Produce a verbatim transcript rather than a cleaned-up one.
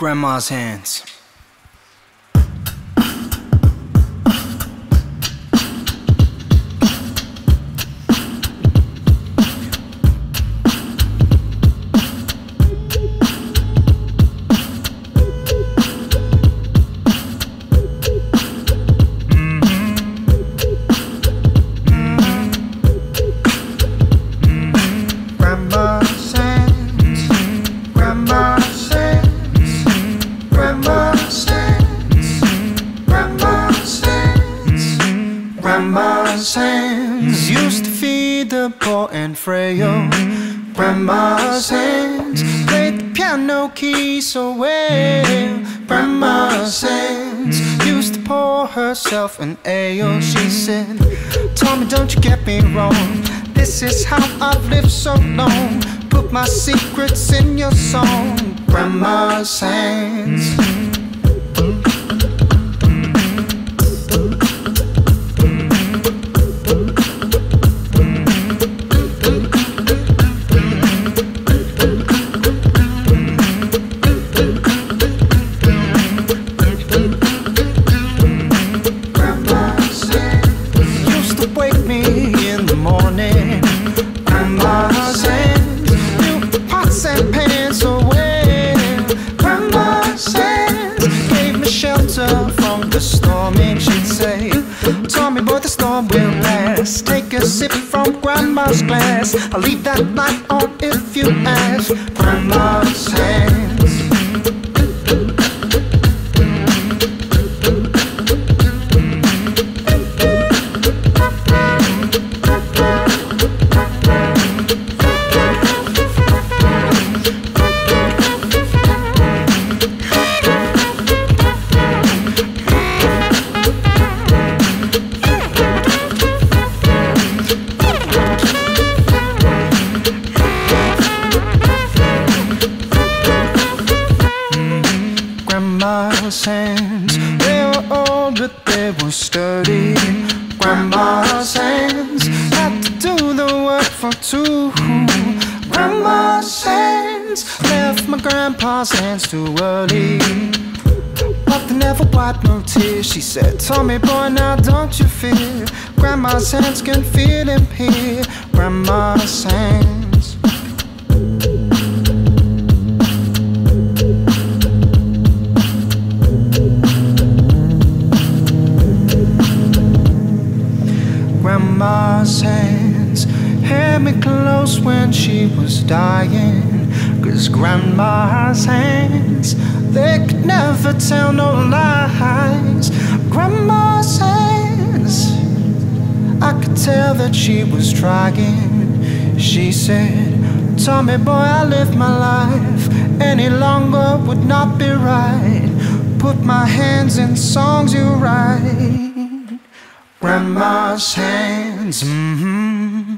Grandma's Hands. Grandma's hands used to feed the poor and frail. Grandma's hands played the piano keys so well. Grandma's hands used to pour herself an ale. She said, "Tommy, don't you get me wrong. This is how I've lived so long. Put my secrets in your song." Grandma's hands. Grandma's hands knew the pots and pans so well. Grandma's hands gave me shelter from the storm, and she'd say, "Tommy boy, the storm will last. Take a sip from Grandma's glass. I'll leave that light on if you ask." Grandma's hands. Grandma's hands, they were old but they were sturdy. Grandma's hands had to do the work for two. Grandma's hands left my grandpa's hands too early, but they never wiped no tears. She said, "Tommy boy, now don't you fear. Grandma's hands can feel and hear." Grandma's hands. Grandma's hands held me close when she was dying, 'cause Grandma's hands, they could never tell no lies. Grandma's hands, I could tell that she was trying. She said, "Tommy boy, I lived my life any longer would not be right. Put my hands in songs you write." Grandma's hands, mm-hmm.